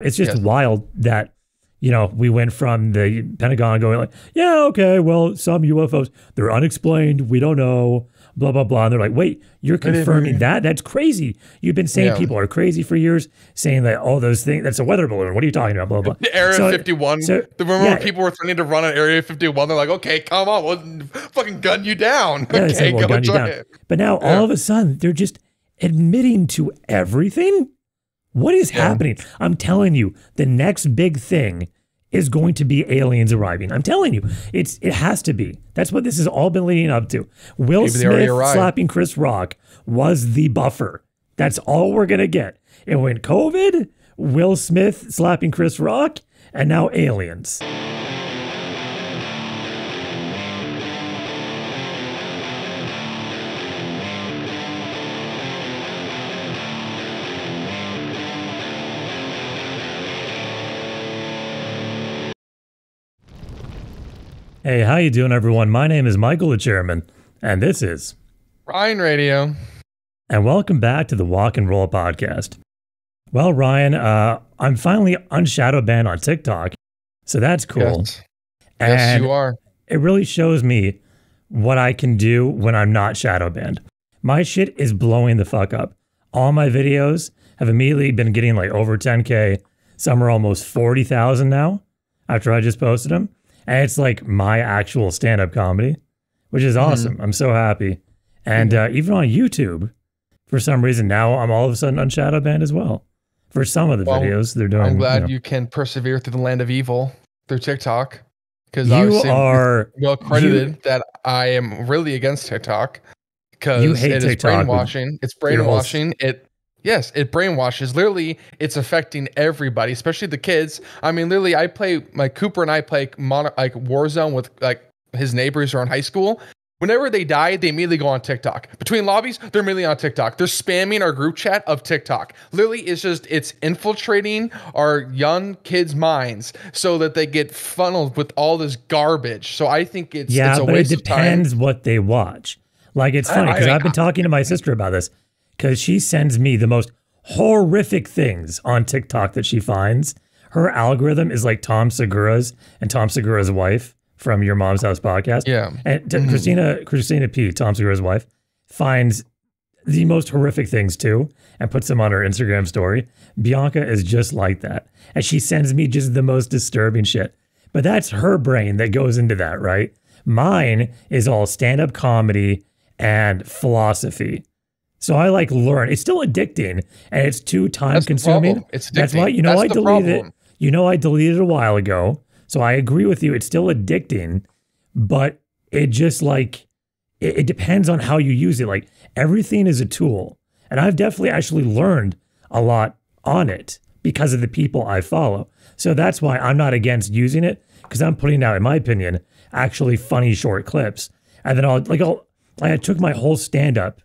It's just wild that, you know, we went from the Pentagon going like, yeah, okay, well, some UFOs, they're unexplained, we don't know, blah, blah, blah. And they're like, wait, you're confirming that? That's crazy. You've been saying people are crazy for years, saying that all those things, that's a weather balloon. What are you talking about? Blah, blah. The Area 51. So, remember when people were threatening to run on Area 51? They're like, okay, come on, we'll fucking gun you down. Yeah, okay, like, we'll gun you down. But now all of a sudden, they're just admitting to everything. What is happening? I'm telling you, the next big thing is going to be aliens arriving. I'm telling you, it has to be. That's what this has all been leading up to. Will Smith slapping Chris Rock was the buffer. That's all we're going to get. And when COVID, Will Smith slapping Chris Rock, and now aliens. Hey, how you doing, everyone? My name is Michael the Chairman, and this is Ryan Radio. And welcome back to the Walk and Roll podcast. Well, Ryan, I'm finally unshadowbanned on TikTok, so that's cool. Yes, yes you are. It really shows me what I can do when I'm not shadowbanned. My shit is blowing the fuck up. All my videos have immediately been getting like over 10K. Some are almost 40,000 now after I just posted them. And it's like my actual stand-up comedy, which is awesome. I'm so happy. And even on YouTube, for some reason, now I'm all of a sudden on Shadowband as well. For some of the videos they're doing. I'm glad you can persevere through the land of evil through TikTok. Because you are well credited that I am really against TikTok. Because it is brainwashing. It's brainwashing. Yes, it brainwashes. Literally, it's affecting everybody, especially the kids. I mean, literally, I play my Cooper and I play like Warzone with like his neighbors who are in high school. Whenever they die, they immediately go on TikTok. Between lobbies, they're immediately on TikTok. They're spamming our group chat of TikTok. Literally, it's just, it's infiltrating our young kids' minds so that they get funneled with all this garbage. So I think it's, it's a waste of time. Yeah, but it depends what they watch. Like, it's funny because I've been talking to my sister about this. Because she sends me the most horrific things on TikTok that she finds. Her algorithm is like Tom Segura's and Tom Segura's wife from Your Mom's House podcast. Yeah. And Christina P, Tom Segura's wife, finds the most horrific things too and puts them on her Instagram story. Bianca is just like that. And she sends me just the most disturbing shit. But that's her brain that goes into that, right? Mine is all stand-up comedy and philosophy. So I like learn. It's still addicting and it's too time consuming. It's addicting. That's why, you know, I deleted it. You know, I deleted it a while ago. So I agree with you. It's still addicting, but it just like, it depends on how you use it. Like everything is a tool. And I've definitely actually learned a lot on it because of the people I follow. So that's why I'm not against using it because I'm putting out, in my opinion, actually funny short clips. And then I took my whole stand up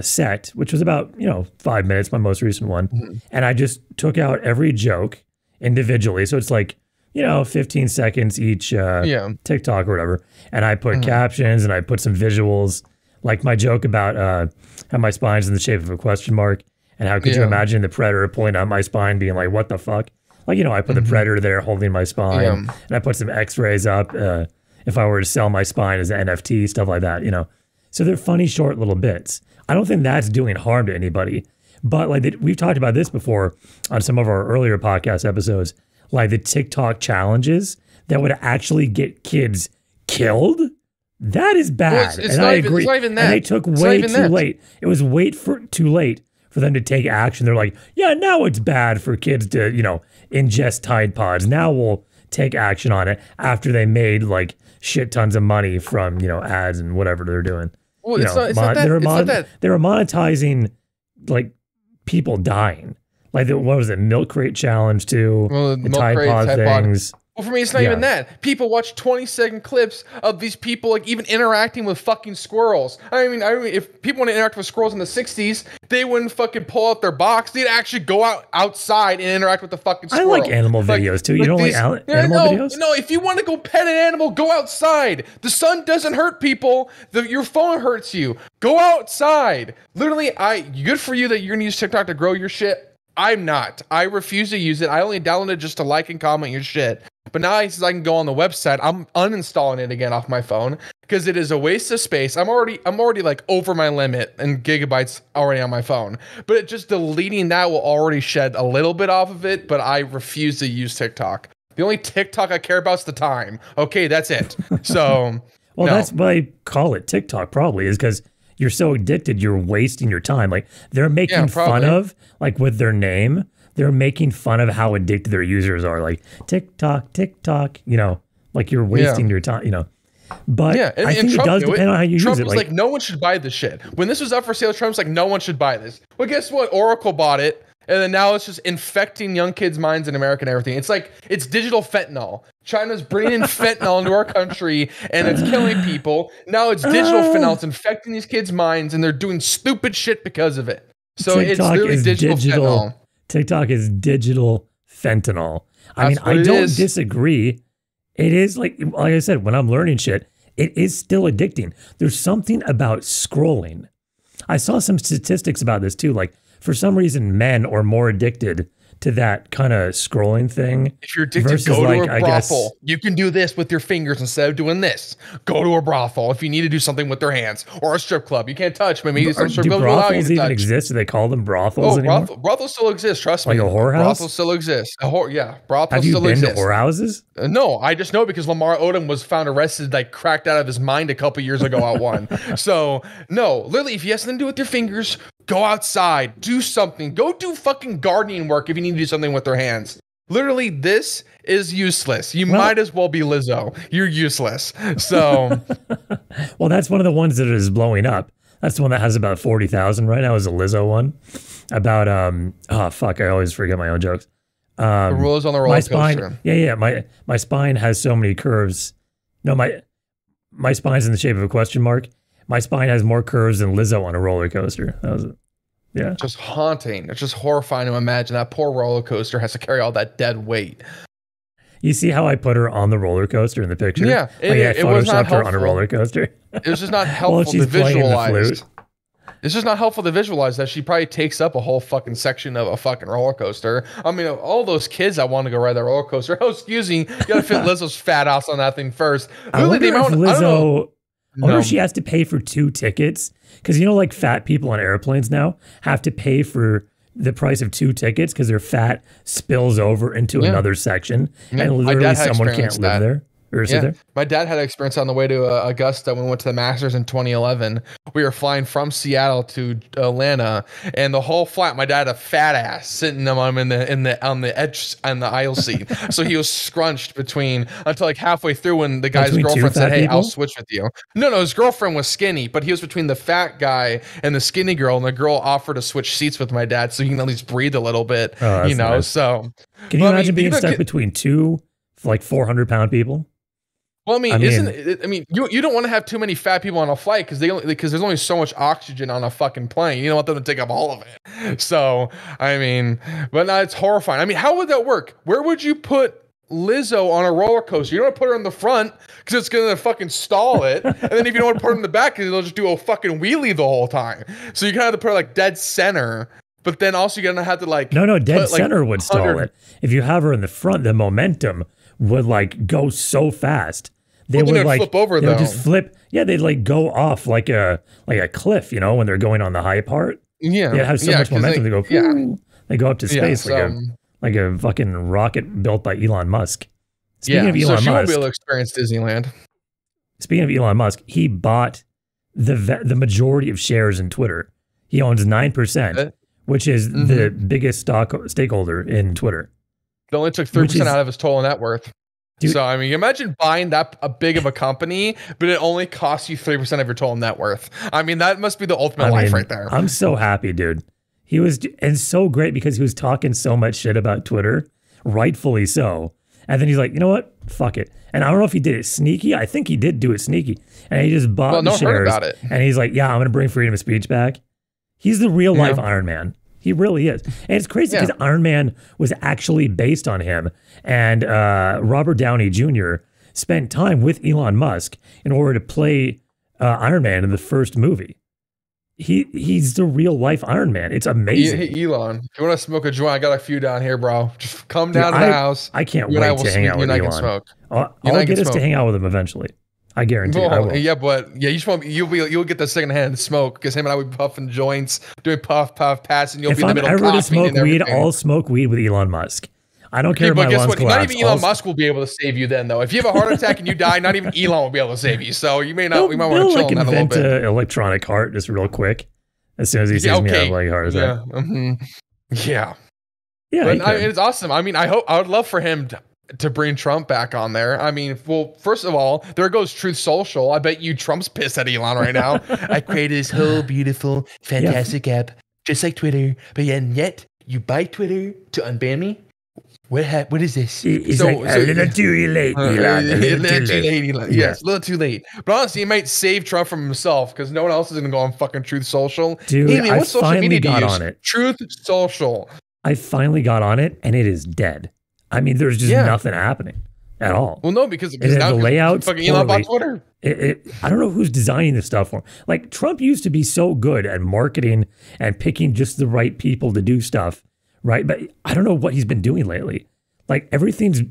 set, which was about, you know, 5 minutes, my most recent one. And I just took out every joke individually. So it's like, you know, 15 seconds each TikTok or whatever. And I put captions and I put some visuals, like my joke about how my spine's in the shape of a question mark. And how could you imagine the Predator pulling out my spine being like, what the fuck? Like, you know, I put the Predator there holding my spine and I put some x-rays up. If I were to sell my spine as an NFT, stuff like that, you know. So they're funny, short little bits. I don't think that's doing harm to anybody. But like we've talked about this before on some of our earlier podcast episodes, like the TikTok challenges that would actually get kids killed. That is bad. Well, and I agree. It's not even that. And they took way too late. It was too late for them to take action. They're like, yeah, now it's bad for kids to, you know, ingest Tide Pods. Now we'll take action on it after they made like shit tons of money from, you know, ads and whatever they're doing. Well, they were monetizing like people dying. Like what was it? Milk Crate Challenge too. Well, the Tide Pod things. Well, for me, it's not even that. People watch 20-second clips of these people like even interacting with fucking squirrels. I mean, if people want to interact with squirrels in the 60s, they wouldn't fucking pull out their box. They'd actually go outside and interact with the fucking squirrel. I like animal videos too. You don't like animal videos? No, if you want to go pet an animal, go outside. The sun doesn't hurt people. Your phone hurts you. Go outside. Literally, good for you that you're going to use TikTok to grow your shit. I'm not. I refuse to use it. I only downloaded it just to like and comment your shit. But now since I can go on the website, I'm uninstalling it again off my phone because it is a waste of space. I'm already like over my limit and gigabytes already on my phone. But just deleting that will already shed a little bit off of it. But I refuse to use TikTok. The only TikTok I care about is the time. Okay, that's it. So well, no. That's why I call it TikTok probably is because you're so addicted, you're wasting your time. Like they're making fun of, like with their name, they're making fun of how addicted their users are. Like TikTok, TikTok, you know, like you're wasting your time, you know. But yeah, and I think Trump, it does depend on how you use it. Trump was like, no one should buy this shit. When this was up for sale, Trump's like, no one should buy this. Well, guess what? Oracle bought it. And then now it's just infecting young kids' minds in America and everything. It's like, it's digital fentanyl. China's bringing fentanyl into our country and it's killing people. Now it's digital fentanyl. It's infecting these kids' minds and they're doing stupid shit because of it. So TikTok it's literally digital fentanyl. TikTok is digital fentanyl. I mean, I don't disagree. It is like I said, when I'm learning shit, it is still addicting. There's something about scrolling. I saw some statistics about this too, like, for some reason, men are more addicted to that kind of scrolling thing. If you're addicted, go to a brothel. You can do this with your fingers instead of doing this. Go to a brothel if you need to do something with their hands or a strip club. You can't touch. Maybe some strip clubs allow you to touch. Do brothels even exist? Do they call them brothels anymore? Brothels still exist. Trust me. Like a whorehouse? Brothels still exist. Yeah, brothels still exist. Have you been to whorehouses? No, I just know because Lamar Odom was found arrested, like cracked out of his mind a couple years ago at one. So no, literally, if you have something to do with your fingers, go outside, do something, go do fucking gardening work if you need to do something with their hands. Literally, this is useless. You might as well be Lizzo. You're useless. So, well, that's one of the ones that is blowing up. That's the one that has about 40,000 right now is a Lizzo one about, oh, fuck, I always forget my own jokes. The rules on the roller coaster. Yeah, yeah. My spine has so many curves. No, my spine's in the shape of a question mark. My spine has more curves than Lizzo on a roller coaster. That was it. Yeah. Just haunting. It's just horrifying to imagine that poor roller coaster has to carry all that dead weight. You see how I put her on the roller coaster in the picture? Yeah. I photoshopped her on a roller coaster. It was just not helpful to visualize. It's just not helpful to visualize that she probably takes up a whole fucking section of a fucking roller coaster. I mean, of all those kids that want to go ride that roller coaster. Oh, excuse me. You got to fit Lizzo's fat ass on that thing first. I wonder if she has to pay for 2 tickets because, you know, like fat people on airplanes now have to pay for the price of 2 tickets because their fat spills over into another section and literally someone can't live there. Yeah. My dad had an experience on the way to Augusta when we went to the Masters in 2011. We were flying from Seattle to Atlanta, and the whole flight, my dad had a fat ass sitting on him on the edge on the aisle seat, so he was scrunched between until like halfway through when the guy's girlfriend said, "Hey, I'll switch with you." No, his girlfriend was skinny, but he was between the fat guy and the skinny girl, and the girl offered to switch seats with my dad so he can at least breathe a little bit. Oh, you know, nice. So can you imagine being stuck between two like 400-pound people? Well, you don't want to have too many fat people on a flight because there's only so much oxygen on a fucking plane. You don't want them to take up all of it. So, I mean, but now it's horrifying. I mean, how would that work? Where would you put Lizzo on a roller coaster? You don't want to put her in the front because it's going to fucking stall it. And then if you don't want to put her in the back, it'll just do a fucking wheelie the whole time. So you kind of have to put her like dead center. But then also you're going to have to like... No, dead center would stall it. If you have her in the front, the momentum would like go so fast. They would like flip over, though. Just flip. Yeah, they'd like go off like a cliff, you know, when they're going on the high part. Yeah, they have so much momentum. They go up to space like a fucking rocket built by Elon Musk. Speaking of Elon Musk, she won't be able to experience Disneyland. Speaking of Elon Musk, he bought the majority of shares in Twitter. He owns 9%, which is the biggest stakeholder in Twitter. It only took 3% out of his total net worth. Dude. So, I mean, you imagine buying that a big of a company, but it only costs you 3% of your total net worth. I mean, that must be the ultimate life right there. I'm so happy, dude. He was so great because he was talking so much shit about Twitter, rightfully so. And then he's like, you know what? Fuck it. And I don't know if he did it sneaky. I think he did do it sneaky. And he just bought the shares. Heard about it. And he's like, yeah, I'm going to bring freedom of speech back. He's the real life Iron Man. He really is. And it's crazy because Iron Man was actually based on him. And Robert Downey Jr. spent time with Elon Musk in order to play Iron Man in the first movie. He's the real life Iron Man. It's amazing. Hey, Elon, if you want to smoke a joint, I got a few down here, bro. Just come down to the house. I can't wait to hang out with Elon. I'll get us to hang out with him eventually. I guarantee you. I will. Yeah, but yeah, you'll get the secondhand smoke because him and I would be puffing joints, doing puff, pass, and you'll be in the middle of coughing and everything. If I'm ever to smoke weed, I'll smoke weed with Elon Musk. I don't care about lawns collapse. Not even Elon Musk will be able to save you then, though. If you have a heart attack and you die, not even Elon will be able to save you. So you may not. We might want to chill on that a little bit. An electronic heart just real quick. As soon as he sees me, I have like heart attack. Yeah. Yeah. But it's awesome. I mean, I would love for him to bring Trump back on there. I mean, well, first of all, there goes Truth Social. I bet you Trump's pissed at Elon right now. I created this whole beautiful, fantastic app, just like Twitter. But yet you buy Twitter to unban me. What is this? It's a little too late, Elon. A little too late, Elon. Yes, a little too late. But honestly, he might save Trump from himself because no one else is going to go on fucking Truth Social. Dude, hey, man, what social media do you use? Truth Social. I finally got on it, and it is dead. I mean, there's just nothing happening at all. Well, no, because now the layout's fucking Elon bought Twitter. I don't know who's designing this stuff for him. Like, Trump used to be so good at marketing and picking just the right people to do stuff. Right. But I don't know what he's been doing lately. Like everything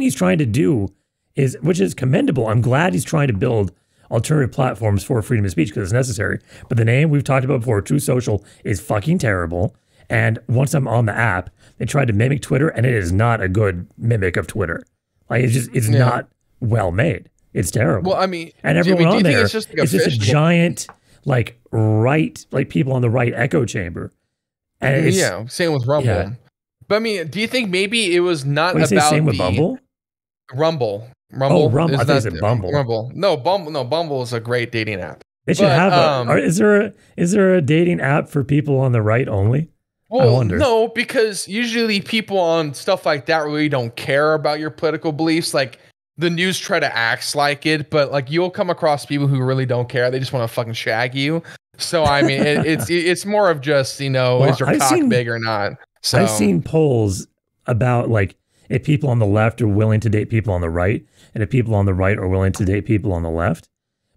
he's trying to do is, which is commendable. I'm glad he's trying to build alternative platforms for freedom of speech because it's necessary. But the name we've talked about before, Truth Social, is fucking terrible. And once I'm on the app, they tried to mimic Twitter and it is not a good mimic of Twitter. Like it's not well made. It's terrible. Well, I mean, and everyone on there is just a giant, like people on the right echo chamber. And same with Rumble. Yeah. But I mean, do you think maybe it was not about same with Bumble? Rumble. Oh, Rumble. I thought you said Bumble. Rumble. No, Bumble. No, Bumble is a great dating app. It should have. Is there a dating app for people on the right only? Well, I wonder. No, because usually people on stuff like that really don't care about your political beliefs. Like the news try to act like it, but like you'll come across people who really don't care. They just want to fucking shag you. So I mean, it's more of just, you know, is your cock big or not? So I've seen polls about like if people on the left are willing to date people on the right, and if people on the right are willing to date people on the left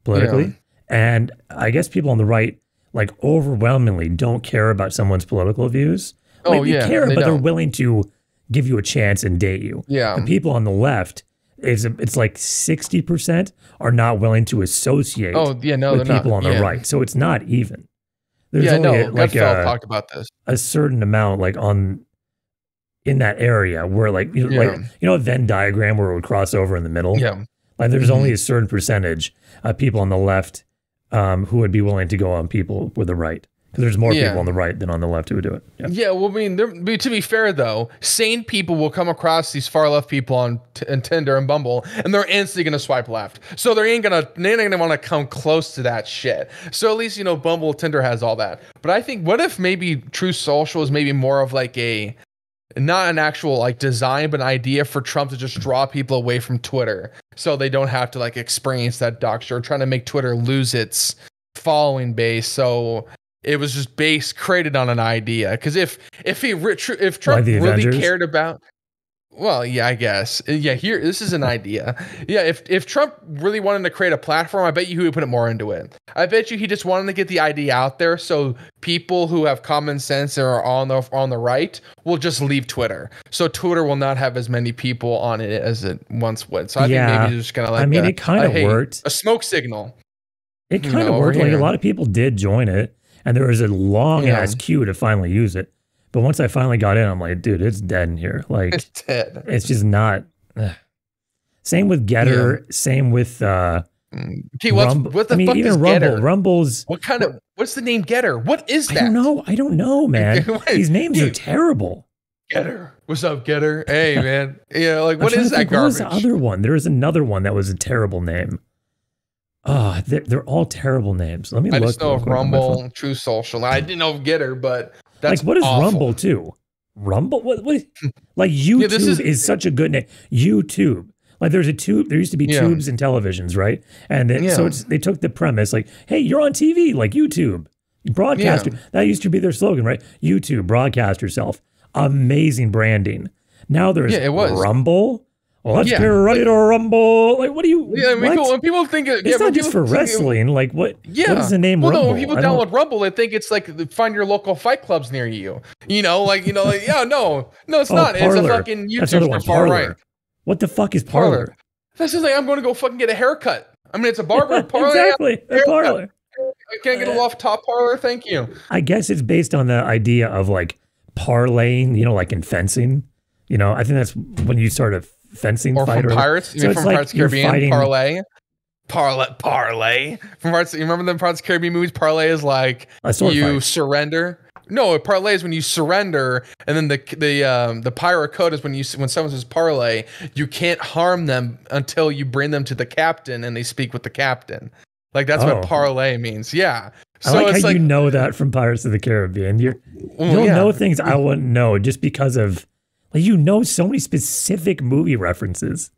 politically. Yeah. And I guess people on the right like overwhelmingly don't care about someone's political views. Like, they care, but they're willing to give you a chance and date you. Yeah. The people on the left. It's like 60% are not willing to associate with people on the right. So it's not even. There's only like talked about this. A certain amount like in that area where like you know a Venn diagram where it would cross over in the middle. Yeah. Like there's only a certain percentage of people on the left who would be willing to go on people with the right. Because there's more people on the right than on the left who would do it. Yeah, well, I mean, to be fair, though, sane people will come across these far left people on Tinder and Bumble, and they're instantly going to swipe left. So they ain't gonna want to come close to that shit. So at least, you know, Bumble, Tinder has all that. But I think, what if maybe Truth Social is maybe more of like a, not an actual like design, but an idea for Trump to just draw people away from Twitter so they don't have to like experience that doctor, trying to make Twitter lose its following base. So it was just created on an idea. Because if Trump really cared about, well, yeah, I guess, yeah. Here, this is an idea. Yeah, if Trump really wanted to create a platform, I bet you he would put more into it. I bet you he just wanted to get the idea out there so people who have common sense and are on the right will just leave Twitter. So Twitter will not have as many people on it as it once would. So I think maybe just kind of like, I mean, it kind of worked. A smoke signal. It kind of worked. Like a lot of people did join it. And there was a long ass queue to finally use it. But once I finally got in, I'm like, dude, it's dead in here. Like, it's dead. It's just not. Same with Getter. Yeah. Same with. Rumble. What the fuck is Rumble? Getter? Rumble's. What kind of. What's the name Getter? What is that? I don't know, man. These names are terrible. Getter. What's up, Getter? Hey, man. Yeah, like, what is that garbage? What was the other one? There was another one that was a terrible name. Oh, they're all terrible names. Let me look. I just know of Rumble, Truth Social. I didn't know of Getter, but that's like, what is awful. Rumble too? Rumble? What is, like YouTube is such a good name. YouTube. Like there's a tube. There used to be tubes and televisions, right? And then, so they took the premise like, hey, you're on TV, like YouTube. Broadcast. Yeah. That used to be their slogan, right? YouTube, broadcast yourself. Amazing branding. Now there's Rumble. let's get ready to rumble. Like, what do you? Yeah, when people think it's not just for wrestling. Like, what? Yeah, what is the name? Well, Rumble? No, when people download Rumble, they think it's like find your local fight clubs near you. Like, yeah, no, it's not. Parler. It's a fucking YouTube for far right. What the fuck is Parler? That's just like I'm going to go fucking get a haircut. I mean, it's a barber. Parler, exactly, a Parler. I can't get a loft top parlor. Thank you. I guess it's based on the idea of like parlaying, like in fencing. I think that's when you start a fencing fight. Or from Pirates, from Pirates of the Caribbean, parlay. From Pirates, you remember the Pirates of the Caribbean movies? Parlay is like you surrender. No, parlay is when you surrender, and then the pirate code is when someone says parlay, you can't harm them until you bring them to the captain and they speak with the captain. Like that's what parlay means. Yeah. So I like it's how you know that from Pirates of the Caribbean. You'll know things I wouldn't know just because of so many specific movie references.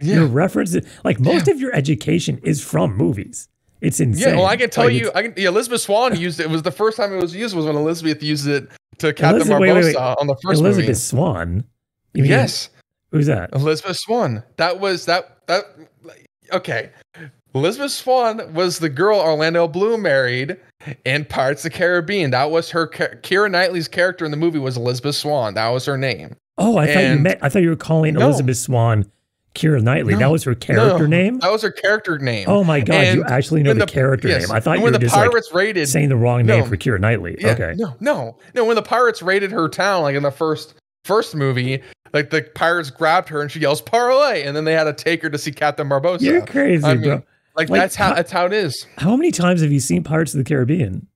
Yeah. Your references, like most of your education is from movies. It's insane. Yeah, well, I can tell you, Elizabeth Swan used it. It was the first time it was used was when Elizabeth used it to Captain Barbossa on the first movie. Elizabeth Swan? You mean, yes. Who's that? Elizabeth Swan. That was that. Okay. Elizabeth Swan was the girl Orlando Bloom married in Pirates of the Caribbean. That was her. Keira Knightley's character in the movie was Elizabeth Swan. That was her name. Oh, I thought you were calling Elizabeth Swan Keira Knightley. No, that was her character name? That was her character name. Oh my God, you actually know the character name. I thought you were just saying the wrong name for Keira Knightley. Yeah, okay. No, when the pirates raided her town, like in the first movie, like the pirates grabbed her and she yells, parlay, and then they had to take her to see Captain Barbossa. You're crazy, bro. Like that's how it is. How many times have you seen Pirates of the Caribbean?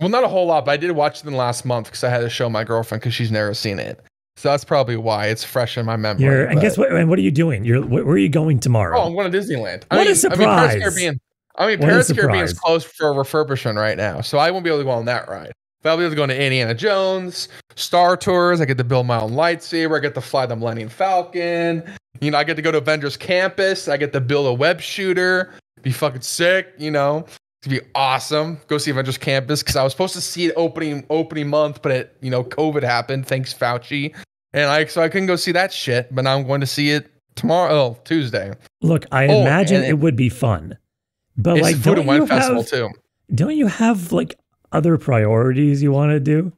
Well, not a whole lot, but I did watch them last month because I had to show my girlfriend because she's never seen it. So that's probably why it's fresh in my memory. And guess what? And what are you doing? Where are you going tomorrow? Oh, I'm going to Disneyland. What a surprise! Pirates of the Caribbean is closed for refurbishment right now, so I won't be able to go on that ride. But I'll be able to go to Indiana Jones, Star Tours. I get to build my own lightsaber. I get to fly the Millennium Falcon. I get to go to Avengers Campus. I get to build a web shooter. Be fucking sick, to be awesome. Go see Avengers Campus because I was supposed to see it opening month, but it COVID happened. Thanks, Fauci, and so I couldn't go see that shit. But now I'm going to see it tomorrow, Tuesday. Look, I imagine it would be fun, but like, food and wine festival too. Don't you have like other priorities you want to do?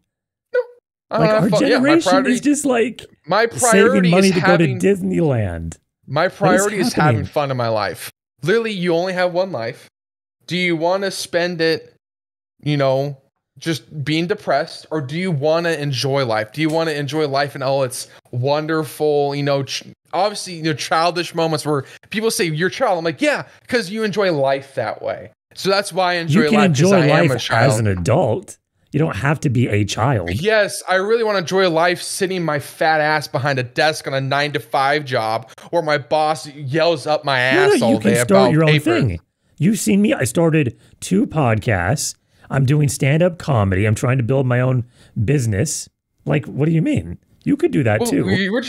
No, like our generation is just like saving money to go to Disneyland. My priority is having fun in my life. Literally, you only have one life. Do you want to spend it, just being depressed? Or do you want to enjoy life? Do you want to enjoy life in all its wonderful, obviously, childish moments where people say you're a child? I'm like, yeah, because you enjoy life that way. So that's why I enjoy life. You can enjoy life as an adult. You don't have to be a child. Yes, I really want to enjoy life sitting my fat ass behind a desk on a 9-to-5 job where my boss yells up my ass all day about paper. You can start your own thing. You've seen me. I started 2 podcasts. I'm doing stand-up comedy. I'm trying to build my own business. Like, what do you mean? You could do that too.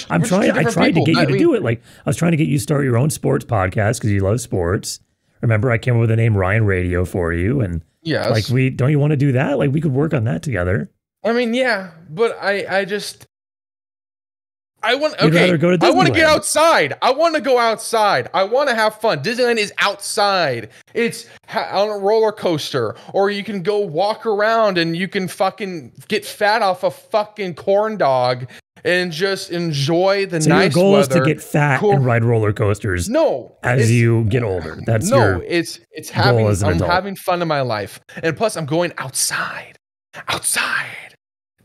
I tried to get you to do it. Like, I was trying to get you to start your own sports podcast because you love sports. Remember, I came up with the name Ryan Radio for you and... Yes. Like don't you want to do that? Like we could work on that together. I mean, yeah, but I want I want to get outside. I want to go outside. I want to have fun. Disneyland is outside. It's on a roller coaster, or you can go walk around and you can fucking get fat off a fucking corn dog and just enjoy the nice weather. Your goal is to get fat and ride roller coasters. No, as you get older, that's no. It's having. I'm having fun in my life, and plus, I'm going outside.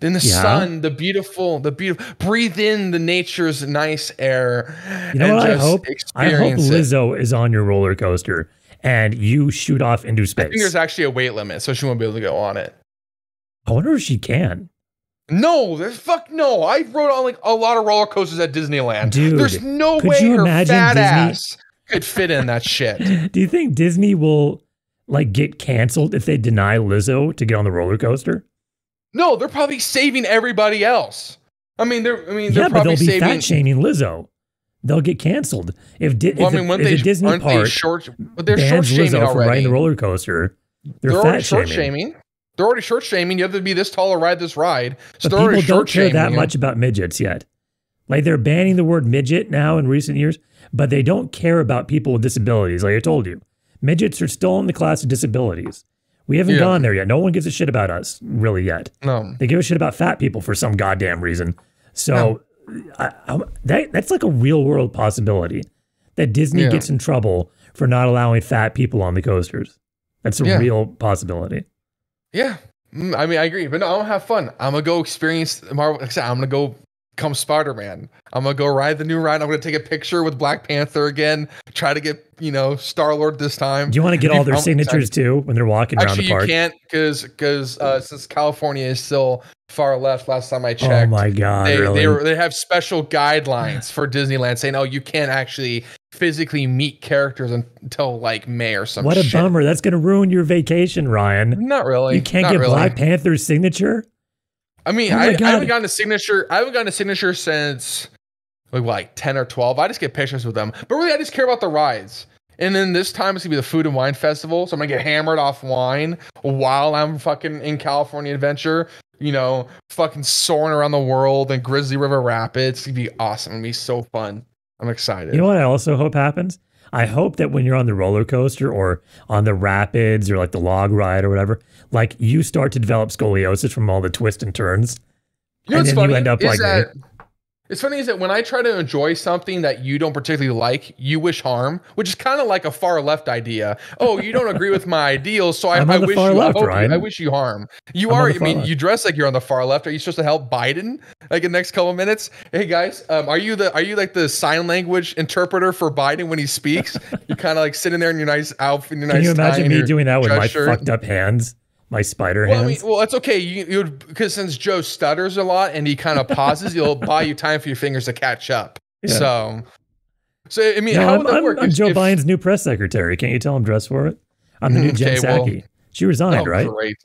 Then the sun, the beautiful. Breathe in the nature's nice air. You know what I hope? I hope Lizzo is on your roller coaster and you shoot off into space. I think there's actually a weight limit, so she won't be able to go on it. I wonder if she can. No, there's fuck no. I rode on like a lot of roller coasters at Disneyland. Dude, there's no way her fat ass could fit in that shit. Do you think Disney will like get canceled if they deny Lizzo to get on the roller coaster? No, they're probably saving everybody else. I mean, they're probably but they'll be fat shaming Lizzo. They'll get canceled if the Disney park bans Lizzo from riding the roller coaster. They're fat shaming. They're already short shaming. You have to be this tall to ride this ride. So but people don't care that much about midgets yet. Like, they're banning the word midget now in recent years, but they don't care about people with disabilities. Like I told you, midgets are still in the class of disabilities. We haven't gone there yet. No one gives a shit about us really yet. No, they give a shit about fat people for some goddamn reason. So that's like a real world possibility that Disney gets in trouble for not allowing fat people on the coasters. That's a real possibility. Yeah. I mean, I agree, but no, I'm gonna have fun. I'm gonna go experience Marvel. Like I said, I'm gonna go become Spider-Man. I'm gonna go ride the new ride. I'm gonna take a picture with Black Panther again. Try to get, you know, Star-Lord this time. Do you want to get all their signatures too when they're walking around the park? Actually, you can't because since California is still far left. Last time I checked, oh my god, they have special guidelines for Disneyland saying, oh, you can't actually physically meet characters until like May or something. What a bummer. That's gonna ruin your vacation, Ryan. Not really. You can't get Black Panther's signature. I mean, I haven't gotten a signature. I haven't gotten a signature since like 10 or 12. I just get pictures with them, but really, I just care about the rides. And then this time it's gonna be the Food and Wine Festival, so I'm gonna get hammered off wine while I'm fucking in California Adventure. You know, fucking soaring around the world and Grizzly River Rapids. It's gonna be awesome. It'll be so fun. I'm excited. You know what I also hope happens? I hope that when you're on the roller coaster or on the rapids or like the log ride or whatever, like you start to develop scoliosis from all the twists and turns. You know what's funny? You end up like that, it's funny is that when I try to enjoy something that you don't particularly like, you wish harm, which is kind of like a far left idea. Oh, you don't agree with my ideals, so I wish you left, right? I wish you harm. You are. I mean, you dress like you're on the far left. Are you supposed to help Biden like in the next couple of minutes? Hey guys, are you like the sign language interpreter for Biden when he speaks? You're kind of like sitting there in your nice outfit. In your Can nice you imagine me doing that with my fucked up hands? My spider hands. Well, that's okay. You because since Joe stutters a lot and he kind of pauses, it'll buy you time for your fingers to catch up. Yeah. So I mean, no, how would that work? I'm Joe Biden's new press secretary. Can't you tell him dress for it? I'm the new Jen Psaki. She resigned, right? Great.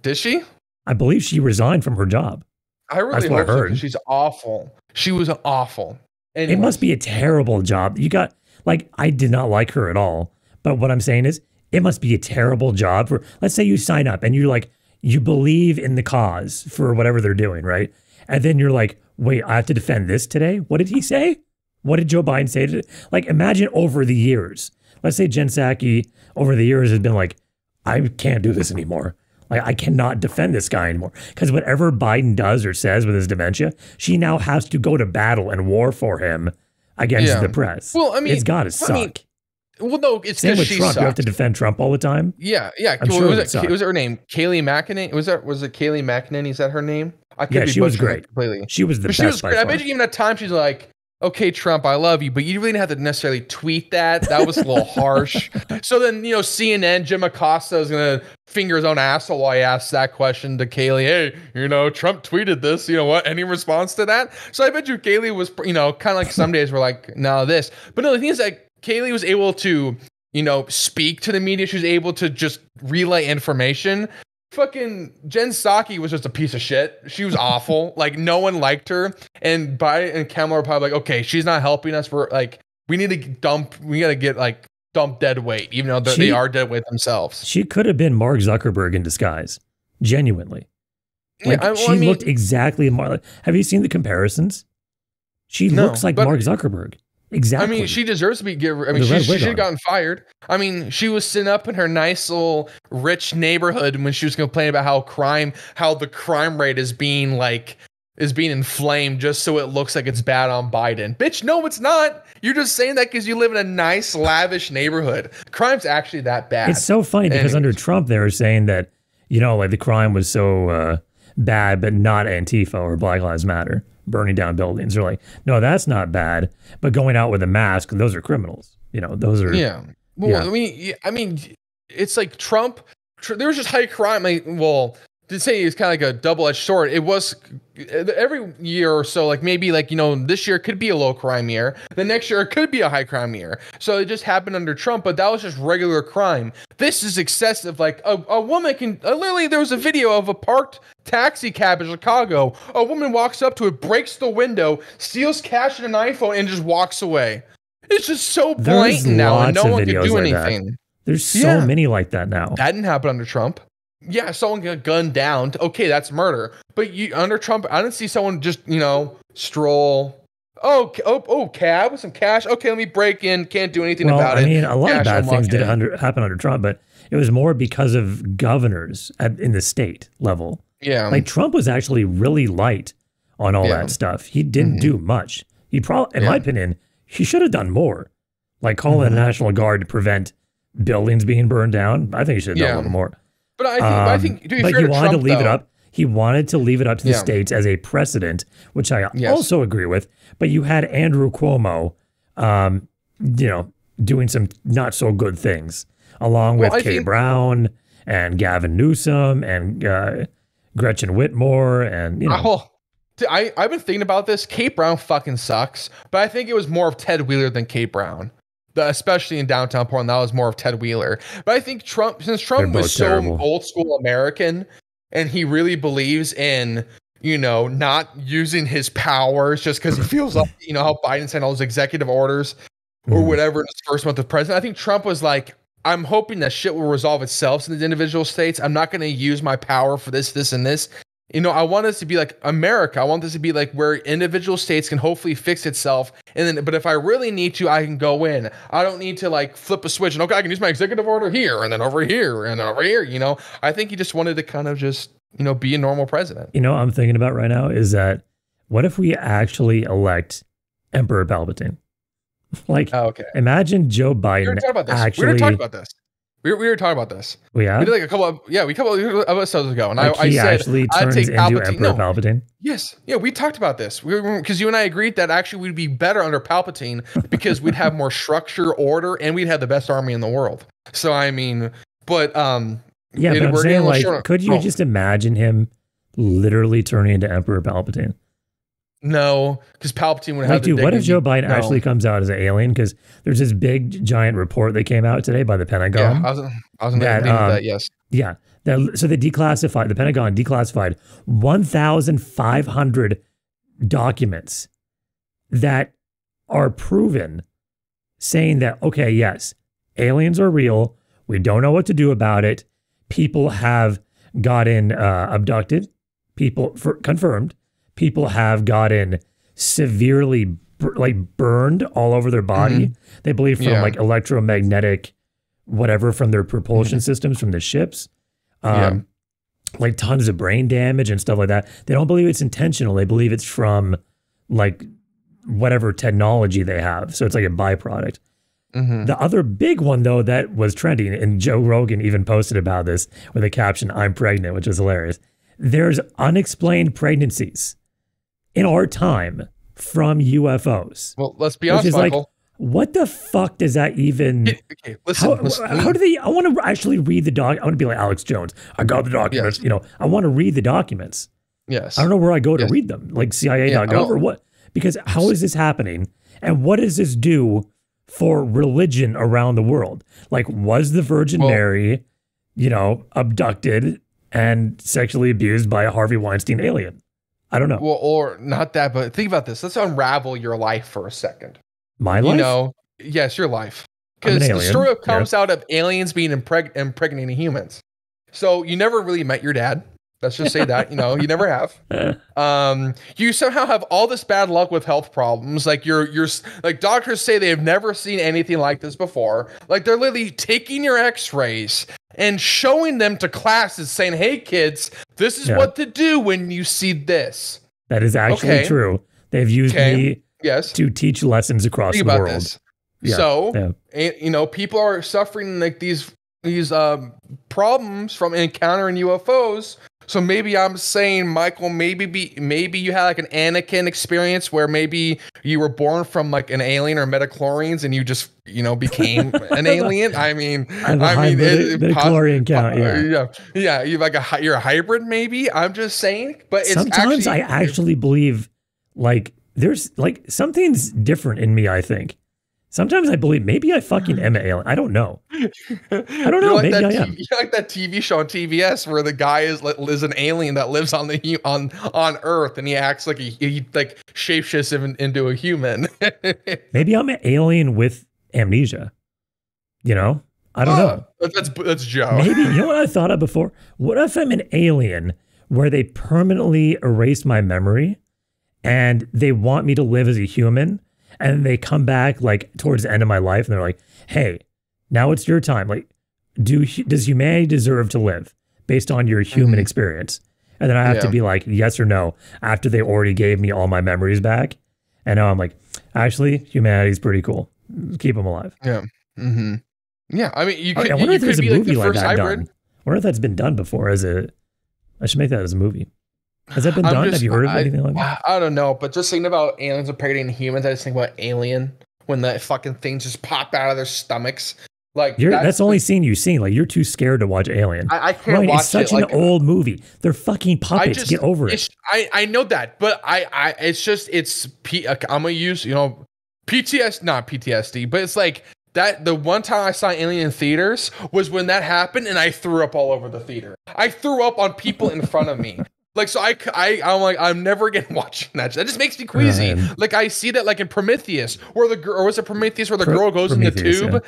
Did she? I believe she resigned from her job. I really heard. So. She's awful. She was awful. Anyways. It must be a terrible job. You got like I did not like her at all. But what I'm saying is, it must be a terrible job for, let's say you sign up and you're like, you believe in the cause for whatever they're doing, right? And then you're like, wait, I have to defend this today? What did he say? What did Joe Biden say today? Like, imagine over the years, let's say Jen Psaki over the years has been like, I can't do this anymore. Like, I cannot defend this guy anymore. Because whatever Biden does or says with his dementia, she now has to go to battle and war for him against the press. Well, I mean, it's got to suck. Well, no, it's because she sucked. You have to defend Trump all the time. Yeah, yeah. What was her name? Kayleigh McEnany? Was it Kayleigh McEnany? Is that her name? She was great. Completely. She was the best. She was great. I bet you even at times she's like, okay, Trump, I love you, but you really didn't have to necessarily tweet that. That was a little harsh. So then, you know, CNN, Jim Acosta is going to finger his own asshole while he asks that question to Kayleigh. Hey, you know, Trump tweeted this. You know what? Any response to that? So I bet you Kayleigh was, you know, kind of like some days we're like, no, this. But no, the thing is like, Kayleigh was able to, you know, speak to the media. She was able to just relay information. Fucking Jen Psaki was just a piece of shit. She was awful. Like, no one liked her. And Biden and Kamala were probably like, okay, she's not helping us. We're like, we got to get like dump dead weight, even though they are dead weight themselves. She could have been Mark Zuckerberg in disguise. Genuinely. Like, yeah, she looked exactly. Have you seen the comparisons? She looks like Mark Zuckerberg. Exactly. I mean, she deserves to be given. I mean, she should have gotten fired. I mean, she was sitting up in her nice little rich neighborhood when she was complaining about how the crime rate is being inflamed just so it looks like it's bad on Biden. Bitch, no, it's not. You're just saying that because you live in a nice, lavish neighborhood. Crime's actually that bad. It's so funny because under Trump, they were saying that, you know, like the crime was so bad, but not Antifa or Black Lives Matter. Burning down buildings. They're like, no, that's not bad. But going out with a mask, those are criminals. You know, those are. Yeah. Well, yeah. I mean, it's like Trump. There was just high crime. Like, well, to say it's kind of like a double-edged sword. It was every year or so, like maybe like, you know, this year could be a low crime year. The next year it could be a high crime year. So it just happened under Trump, but that was just regular crime. This is excessive. Like a woman can literally, there was a video of a parked taxi cab in Chicago. A woman walks up to it, breaks the window, steals cash and an iPhone and just walks away. It's just so blatant now. And no one can do anything. There's so many like that now. That didn't happen under Trump. yeah, someone got gunned down. Okay, that's murder. But you under Trump, I didn't see someone just, you know, stroll. Oh, cab with some cash. Okay, let me break in. Can't do anything about it. I mean, a lot of bad things did happen under Trump, but it was more because of governors in the state level. Yeah. Like Trump was actually really light on all that stuff. He didn't do much. He probably, in my opinion, he should have done more. Like calling the National Guard to prevent buildings being burned down. I think he should have done a little more. But I think dude, but he wanted to leave it up. He wanted to leave it up to the states as a precedent, which I also agree with. But you had Andrew Cuomo, you know, doing some not so good things, along with Kay Brown and Gavin Newsom and Gretchen Whitmore, and you know. I've been thinking about this. Kay Brown fucking sucks, but I think it was more of Ted Wheeler than Kay Brown. Especially in downtown Portland, that was more of Ted Wheeler. But I think Trump, since Trump was so old school American, and he really believes in, you know, not using his powers just because he feels like, you know, how Biden sent all those executive orders or whatever in his first month of president. I think Trump was like, I'm hoping that shit will resolve itself in the individual states. I'm not going to use my power for this, this, and this. You know, I want this to be like America. I want this to be like where individual states can hopefully fix itself. And then, but if I really need to, I can go in. I don't need to like flip a switch and okay, I can use my executive order here and then over here and over here. You know, I think he just wanted to kind of just, you know, be a normal president. You know, what I'm thinking about right now is that what if we actually elect Emperor Palpatine? Like, imagine Joe Biden. We were talking about this. We did like a couple of we episodes ago, and like I actually said I'd take Palpatine. Emperor Palpatine. Yes, yeah, we talked about this. We because you and I agreed that actually we'd be better under Palpatine because we'd have more structure, order, and we'd have the best army in the world. So I mean, but yeah, but I'm saying, like, could you just imagine him literally turning into Emperor Palpatine? No, because Palpatine would have. Like, dude, what if Joe Biden actually comes out as an alien? Because there's this big, giant report that came out today by the Pentagon. Yeah, I was in that, yes. Yeah, so they declassified, the Pentagon declassified 1,500 documents that are proven, saying that, okay, yes, aliens are real. We don't know what to do about it. People have gotten abducted. People confirmed. People have gotten severely burned all over their body. They believe from like electromagnetic, whatever, from their propulsion systems, from the ships, like tons of brain damage and stuff like that. They don't believe it's intentional. They believe it's from like whatever technology they have. So it's like a byproduct. The other big one though, that was trending, and Joe Rogan even posted about this with a caption, "I'm pregnant," which was hilarious. There's unexplained pregnancies in our time from UFOs. Well, let's be honest, Michael. Like, what the fuck does that even... Okay, listen, how do they... I want to actually read the doc. I want to be like Alex Jones. I got the documents. Yes. You know, I want to read the documents. Yes. I don't know where I go to read them. Like CIA.gov or what? Because how is this happening? And what does this do for religion around the world? Like, was the Virgin Mary, you know, abducted and sexually abused by a Harvey Weinstein alien? I don't know. Well, or not that, but think about this. Let's unravel your life for a second. My life? You know, yes, your life. Because the story comes out of aliens being impregnating humans. So you never really met your dad. Let's just say that, you know, you never have. You somehow have all this bad luck with health problems. Like you're like doctors say they have never seen anything like this before. Like they're literally taking your x-rays and showing them to classes saying, hey kids, this is what to do when you see this. That is actually true. They've used me to teach lessons across the world. Yeah. So, you know, people are suffering like these problems from encountering UFOs. So maybe I'm saying, Michael, maybe you had like an Anakin experience where maybe you were born from like an alien or metachlorians and you just, you know, became an alien. I mean, metachlorian count. Yeah. You like you're a hybrid, maybe. I'm just saying. But it's sometimes actually, I actually believe like there's like something's different in me. I think sometimes I believe maybe I fucking am an alien. I don't know. You're like maybe I am. You're like that TV show on TBS where the guy is an alien that lives on the on Earth and he acts like he like shapeshifts into a human. Maybe I'm an alien with amnesia. You know, I don't know. That's Joe. Maybe. You know what I thought of before? What if I'm an alien where they permanently erase my memory and they want me to live as a human, and they come back like towards the end of my life and they're like, hey, now it's your time. Like, does humanity deserve to live based on your human experience? And then I have to be like, yes or no, after they already gave me all my memories back. And now I'm like, actually, humanity's pretty cool. Keep them alive. Yeah. Mm-hmm. Yeah. I mean, you could, I wonder if there's a movie like that done. I wonder if that's been done before as a, I should make that as a movie. Has that been done? Have you heard of anything like that? I don't know, but just thinking about aliens parodying humans, I just think about Alien when that fucking thing just popped out of their stomachs. Like that's the only scene you've seen. Like, you're too scared to watch Alien. I can't watch it. It's such an old movie. They're fucking puppets. Get over it. I know that, but it's just I'm gonna use not PTSD, but it's like that. The one time I saw Alien in theaters was when that happened, and I threw up all over the theater. I threw up on people in front of me. Like, so I'm like, I'm never again watching that. That just makes me queasy. Like, I see that like in Prometheus, where the girl, or was it Prometheus, where the girl goes in the tube,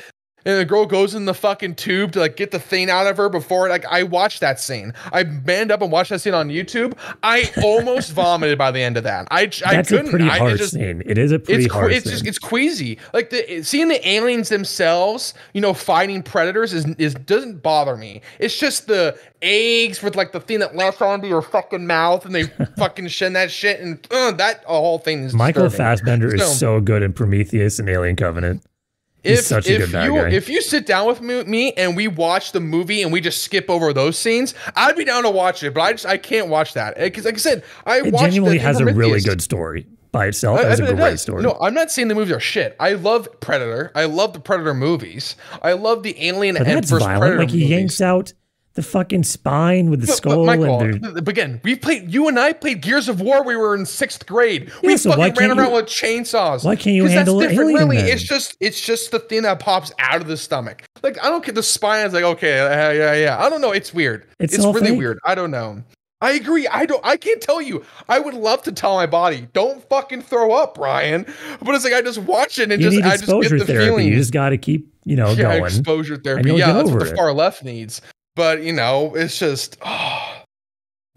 and the girl goes in the fucking tube to like get the thing out of her before. Like, I watched that scene. I manned up and watched that scene on YouTube. I almost vomited by the end of that. That's a pretty hard scene. It is a pretty hard scene. It's queasy. Like, seeing the aliens themselves, you know, fighting predators doesn't bother me. It's just the eggs with like the thing that latched onto your fucking mouth and they fucking shin that shit, and that whole thing is Michael Fassbender is so good in Prometheus and Alien Covenant. He's such a good guy. If you sit down with me and we watch the movie and we just skip over those scenes, I'd be down to watch it, but I can't watch that. Because like I said, it genuinely has a really good story by itself. It has a great story. No, I'm not saying the movies are shit. I love Predator. I love the Predator movies. I love the Alien and Predator movies. Like, he yanks out the fucking spine with the skull. Michael, and again, you and I played Gears of War. We were in 6th grade. Yeah, we fucking ran around with chainsaws. Why can't you handle it? Really, it's just the thing that pops out of the stomach. Like, I don't get the spine. It's like, okay, yeah. I don't know. It's weird. It's really weird. I don't know. I agree. I can't tell you. I would love to tell my body, don't fucking throw up, Ryan. But it's like, I just watch it and I just get the feeling. You just got to keep, going. Exposure therapy. Yeah, that's what the far left needs. But, it's just,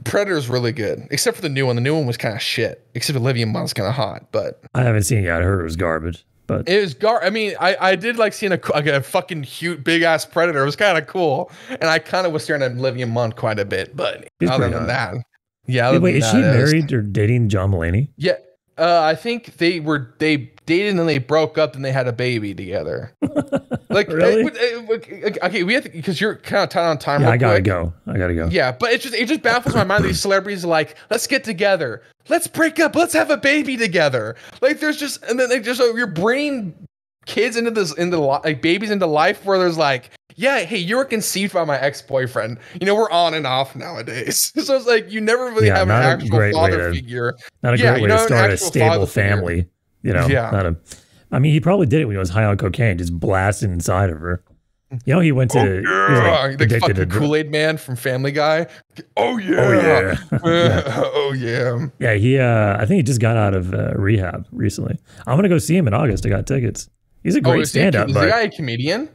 Predator's really good. Except for the new one. The new one was kind of shit. Except Olivia Munn's kind of hot, but... I haven't seen it yet. I heard it was garbage, but... It was garbage. I mean, I did like seeing a fucking huge, big-ass Predator. It was kind of cool. And I kind of was staring at Olivia Munn quite a bit, but other than that... Wait, is she married or dating John Mulaney? Yeah. I think they dated and then they broke up and they had a baby together. Like, really? Okay, we have to, because you're kind of tied on time. Yeah, I gotta go. Yeah, but it just baffles my mind. These celebrities are like, let's get together, let's break up, let's have a baby together. Like, there's just, and then they just you're bringing kids into this, babies into life where there's like, yeah, hey, you were conceived by my ex-boyfriend. We're on and off nowadays. So it's like, you never really have an actual father figure. Not a great way to start a stable family. I mean, he probably did it when he was high on cocaine, just blasting inside of her. He went to the fucking Kool-Aid man from Family Guy. Oh yeah, oh yeah. He, I think he just got out of rehab recently. I'm gonna go see him in August. I got tickets. He's a great stand-up. Is the guy a comedian?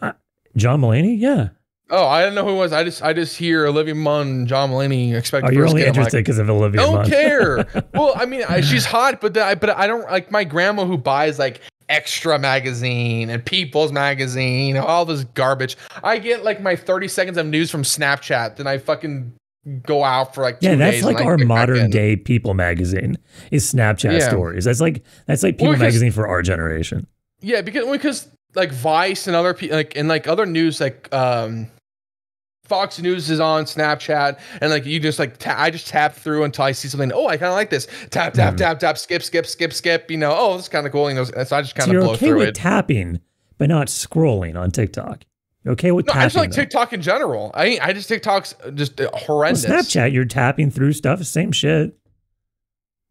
John Mulaney, yeah. Oh, I didn't know who it was. I just hear Olivia Munn, John Mulaney. Oh, you're only interested because of Olivia Munn. Don't care. Well, I mean, she's hot, but I don't like my grandma who buys like Extra magazine and People's magazine, all this garbage. I get like my 30 seconds of news from Snapchat, then I fucking go out for like 2 days. Yeah, that's like our modern day People magazine is Snapchat stories. That's like People magazine for our generation. Yeah, because like Vice and other people, like other news, like Fox News is on Snapchat, and like you just like I just tap through until I see something. Oh, I kind of like this. Tap, tap, skip. Oh, this is kind of cool. So I just kind of blow through it. You're okay with tapping, but not scrolling on TikTok. Okay with tapping. I just like TikTok in general. I just TikTok's just horrendous. Well, Snapchat, you're tapping through stuff. Same shit.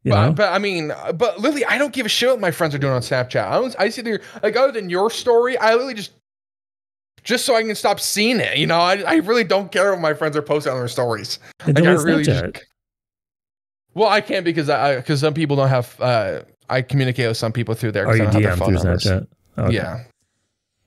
But I mean, but literally, I don't give a shit what my friends are doing on Snapchat. I see there, like, other than your story, I literally just so I can stop seeing it. I really don't care what my friends are posting on their stories. Like, I really just, well, I can't because some people don't have. I communicate with some people through there. Oh, you DM through Snapchat. Okay. Yeah.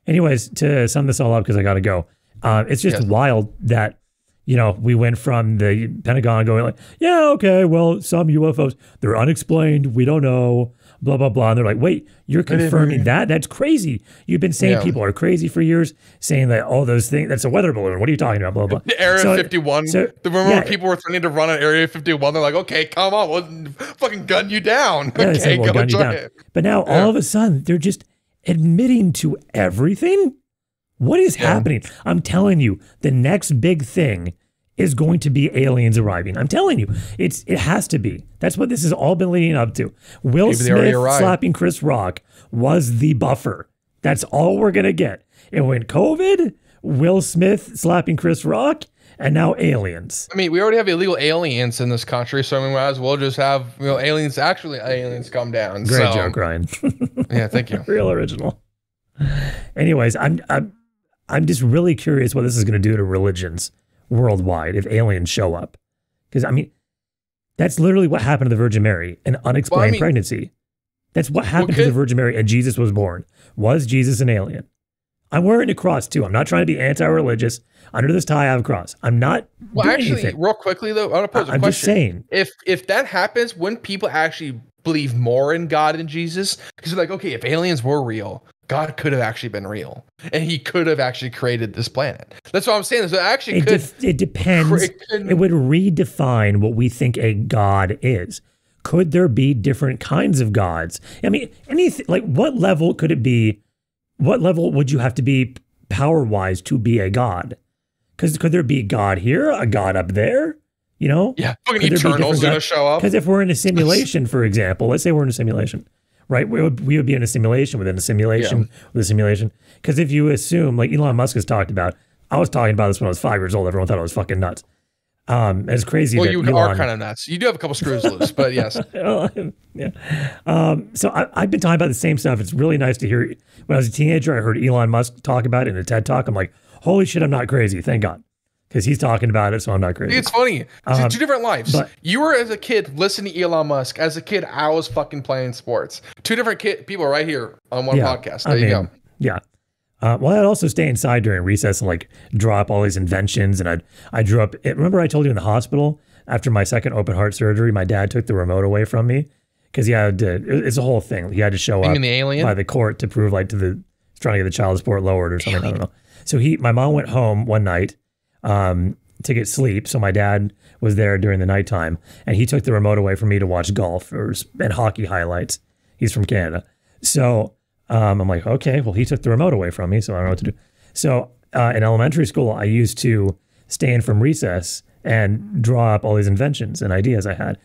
Anyways, to sum this all up, because I got to go, it's just wild that, you know, we went from the Pentagon going like, yeah, okay, well, some UFOs, they're unexplained. We don't know, blah, blah, blah. And they're like, wait, you're confirming that? That's crazy. You've been saying people are crazy for years, saying that all those things, that's a weather balloon. What are you talking about? Blah, blah, blah. Area 51. So, remember when people were threatening to run on Area 51? They're like, okay, come on, we'll fucking gun you down. Yeah, okay, said, we'll gun you down. But now all of a sudden, they're just admitting to everything. What is happening? I'm telling you, the next big thing is going to be aliens arriving. I'm telling you, it has to be. That's what this has all been leading up to. Will Smith slapping Chris Rock was the buffer. That's all we're gonna get. And when COVID, Will Smith slapping Chris Rock, and now aliens. I mean, we already have illegal aliens in this country, so I mean, we might as well just have, you know, aliens come down. Great joke, Ryan. Yeah, thank you. Real original. Anyways, I'm just really curious what this is gonna do to religions worldwide if aliens show up, because I mean, that's literally what happened to the Virgin Mary, an unexplained pregnancy. That's what happened to the Virgin Mary, and Jesus was born. Was Jesus an alien? I'm wearing a cross too. I'm not trying to be anti-religious. Under this tie, I have a cross. I'm not. Well, actually, real quickly though, I want to pose a question. I'm just saying, if that happens, wouldn't people actually believe more in God and Jesus? Because they're like, okay, if aliens were real, God could have actually been real, and he could have actually created this planet. That's what I'm saying. So actually, it depends. It would redefine what we think a god is. Could there be different kinds of gods? I mean, anything like, what level could it be? What level would you have to be power-wise to be a god? Because could there be God here, a god up there? You know? Yeah, fucking Eternals gonna show up. Because if we're in a simulation, for example, let's say we're in a simulation. Right, we would be in a simulation within a simulation with a simulation. Because if you assume, like Elon Musk has talked about, I was talking about this when I was 5 years old. Everyone thought I was fucking nuts. It's crazy. Well, you are kind of nuts. You do have a couple screws loose, but yes. So I've been talking about the same stuff. It's really nice to hear. When I was a teenager, I heard Elon Musk talk about it in a TED Talk. I'm like, holy shit, I'm not crazy. Thank God. Because he's talking about it, so I'm not crazy. It's funny. Two different lives. You were, as a kid, listening to Elon Musk. As a kid, I was fucking playing sports. Two different people right here on one podcast. There you go. Yeah. Well, I'd also stay inside during recess and like draw up all these inventions. And I drew up. Remember I told you in the hospital after my second open heart surgery, my dad took the remote away from me because he had to. It's a whole thing. He had to show up by the court to prove like trying to get the child support lowered or something. I don't know. So my mom went home one night to get sleep. So my dad was there during the nighttime, and he took the remote away from me to watch golf and hockey highlights. He's from Canada. So I'm like, okay, well, he took the remote away from me, so I don't know what to do. So in elementary school, I used to stay in from recess and draw up all these inventions and ideas I had.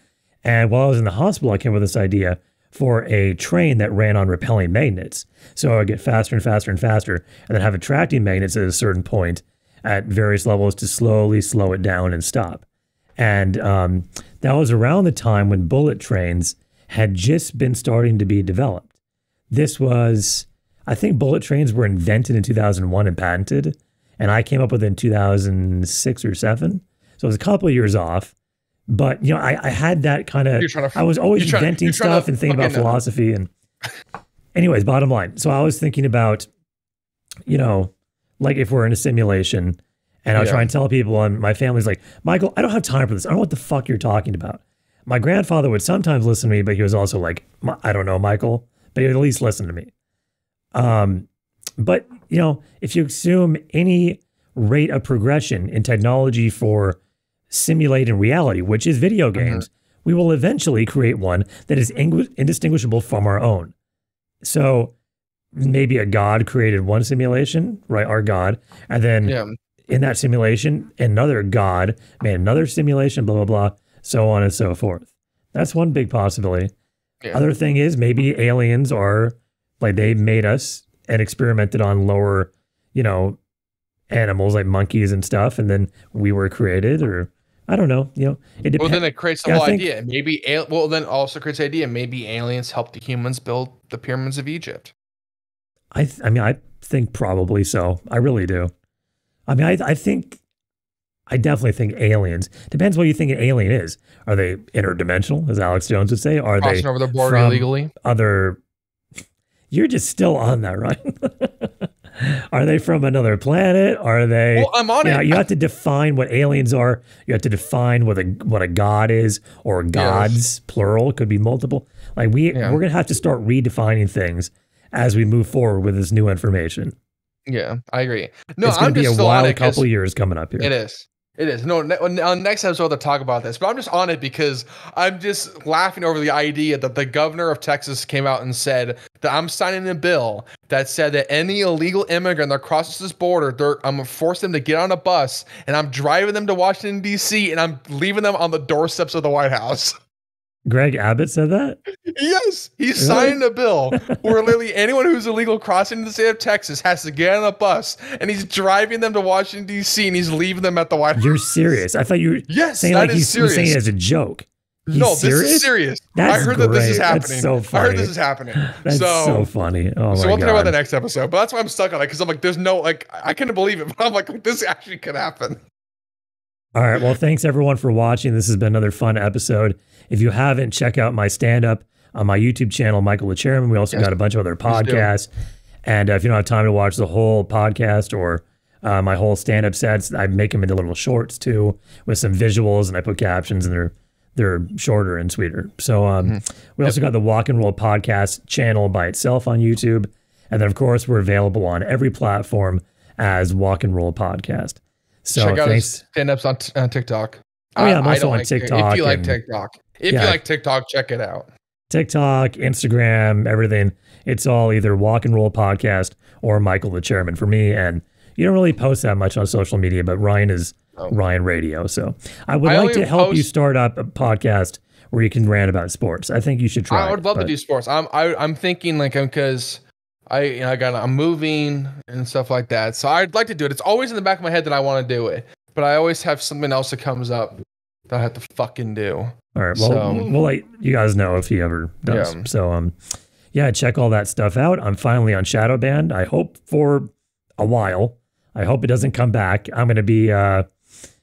And while I was in the hospital, I came with this idea for a train that ran on repelling magnets. So I would get faster and faster and faster, and then have attracting magnets at a certain point at various levels to slowly slow it down and stop. And that was around the time when bullet trains had just been starting to be developed. This was, I think bullet trains were invented in 2001 and patented, and I came up with it in 2006 or 7. So it was a couple of years off, but you know, I had that kind of, I was always inventing stuff and thinking about philosophy and anyways, bottom line. So I was thinking about, you know, like if we're in a simulation, and I'll try and tell people, and my family's like, Michael, I don't have time for this. I don't know what the fuck you're talking about. My grandfather would sometimes listen to me, but he was also like, I don't know, Michael, but he would at least listen to me. But you know, if you assume any rate of progression in technology for simulated reality, which is video games, we will eventually create one that is indistinguishable from our own. So maybe a god created one simulation, right? Our god. And then in that simulation, another god made another simulation, blah, blah, blah, so on and so forth. That's one big possibility. Yeah. Other thing is maybe aliens are like, they made us and experimented on lower, you know, animals like monkeys and stuff. And then we were created, or I don't know, you know, it depends. Well, then it creates the whole idea. Maybe, well, then also creates the idea. Maybe aliens helped the humans build the pyramids of Egypt. I mean, I think probably so. I really do. I mean, I definitely think aliens. Depends what you think an alien is. Are they interdimensional, as Alex Jones would say? Are they over the border illegally? You're just still on that, right? Are they from another planet? Are they? Well, I'm on it. You have to define what aliens are. You have to define what a god is, or gods, plural, could be multiple. Like we're gonna have to start redefining things as we move forward with this new information. Yeah, I agree. No, it's gonna be a wild couple years coming up here. It is. It is. No, next episode they'll talk about this, but I'm just on it because I'm just laughing over the idea that the governor of Texas came out and said that I'm signing a bill that said that any illegal immigrant that crosses this border, I'm going to force them to get on a bus, and I'm driving them to Washington, D.C., and I'm leaving them on the doorsteps of the White House. Greg Abbott said that? Yes. He signed a bill where literally anyone who's illegal crossing the state of Texas has to get on a bus, and he's driving them to Washington, D.C., and he's leaving them at the White House. You're serious? I thought you were saying like he's saying it as a joke. He's serious? This is serious. That's great. That this is happening. That's so funny. I heard this is happening. That's so funny. Oh, my God. So we'll talk about the next episode, but that's why I'm stuck on it, because I'm like, there's no, like, I couldn't believe it, but I'm like, this actually could happen. All right. Well, thanks everyone for watching. This has been another fun episode. If you haven't, check out my stand-up on my YouTube channel, Michael the Chairman. We also got a bunch of other podcasts. And if you don't have time to watch the whole podcast or my whole stand-up sets, I make them into little shorts too with some visuals, and I put captions, and they're shorter and sweeter. So we also got the Walk and Roll podcast channel by itself on YouTube. And then, of course, we're available on every platform as Walk and Roll podcast. So check out his stand-ups on TikTok. Oh, yeah, I'm also on TikTok. If you like TikTok. If you like TikTok, check it out. TikTok, Instagram, everything. It's all either Walk and Roll Podcast or Michael the Chairman for me. And you don't really post that much on social media, but Ryan is Ryan Radio. So I would like to help you start up a podcast where you can rant about sports. I think you should try. I would love to do sports. I'm thinking like because I'm moving and stuff like that. So I'd like to do it. It's always in the back of my head that I want to do it, but I always have something else that comes up that I have to fucking do. All right. Well, we'll let you guys know if he ever does. Yeah. So, yeah, check all that stuff out. I'm finally on Shadowband. I hope for a while. I hope it doesn't come back. I'm going to be, that's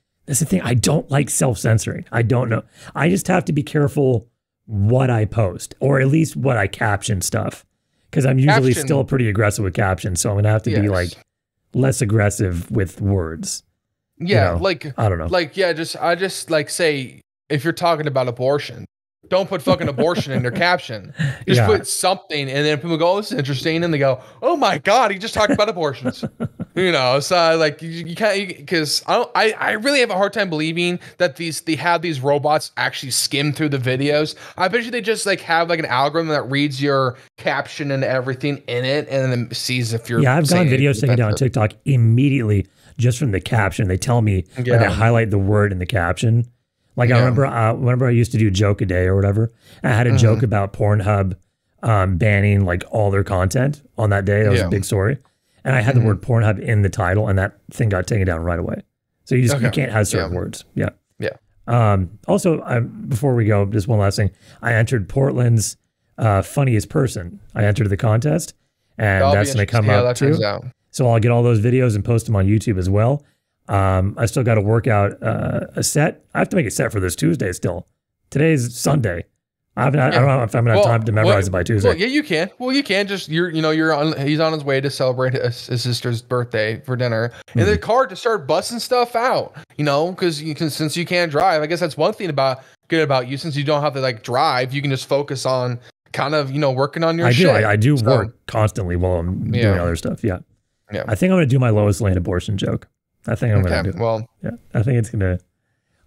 the thing. I don't like self-censoring. I don't know. I just have to be careful what I post, or at least what I caption stuff. Because I'm usually still pretty aggressive with captions, so I'm gonna have to be like less aggressive with words. Yeah, you know? Like I don't know. Like I just like say if you're talking about abortion, don't put fucking abortion in your caption. Just put something, and then people go, oh, "This is interesting," and they go, "Oh my god, he just talked about abortions." You know, so like you can't, because I really have a hard time believing that they have these robots actually skim through the videos. I bet you they just like have like an algorithm that reads your caption and everything in it, and then sees if you're. Yeah, I've gotten videos taken down on TikTok immediately just from the caption. They tell me they highlight the word in the caption. Like I remember, I used to do joke a day or whatever. I had a joke about Pornhub banning like all their content on that day. That was a big story, and I had the word Pornhub in the title, and that thing got taken down right away. So you just you can't have certain words. Yeah, yeah. Also, before we go, just one last thing. I entered Portland's funniest person. I entered the contest, and that's going to come up too. So I'll get all those videos and post them on YouTube as well. I still got to work out a set. I have to make a set for this Tuesday still. Today's Sunday. I don't know if I'm gonna have time to memorize it by Tuesday. Well, yeah, you can. Well, you can just he's on his way to celebrate his sister's birthday for dinner, and the car to start bussing stuff out. You know, because you can, since you can't drive. I guess that's one thing about you, since you don't have to like drive. You can just focus on kind of working on your. I do work constantly while I'm doing other stuff. Yeah, yeah. I think I'm gonna do my Lois Lane abortion joke. I think I'm going to do it. Well, yeah, I think it's going to,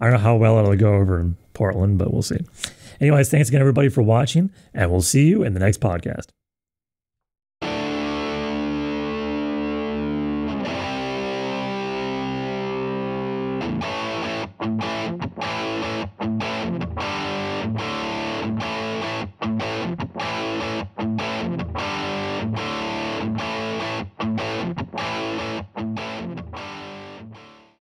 I don't know how well it'll go over in Portland, but we'll see. Anyways, thanks again, everybody, for watching, and we'll see you in the next podcast.